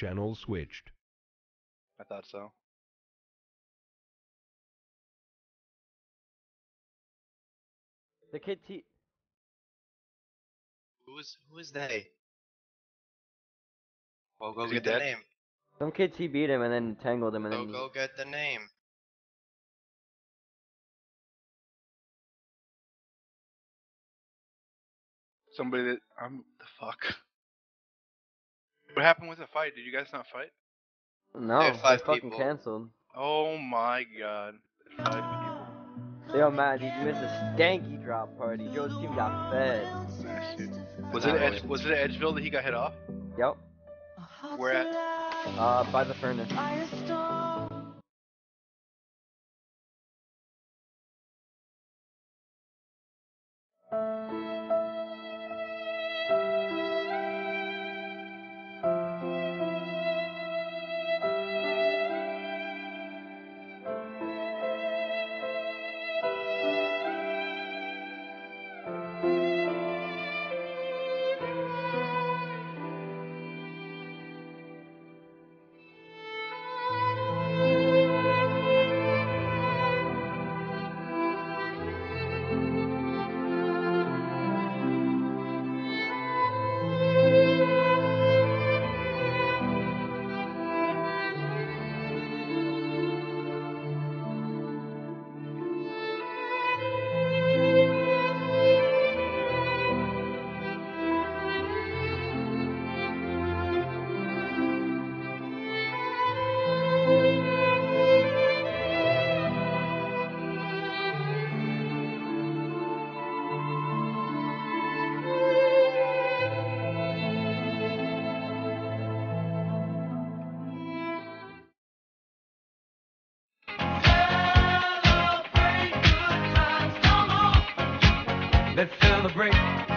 Channel switched. I thought so. The kid Who is they? Well, go get that name. Some kid TB'd him and then tangled him and then... Go get the name. Somebody that... The fuck? What happened with the fight? Did you guys not fight? No, they fucking cancelled. Oh my god. 5 people. They all mad. You missed a stanky drop party. Joe's team got fed. Was it Edgeville that he got hit off? Yep. Where at? By the furnace. Let's celebrate.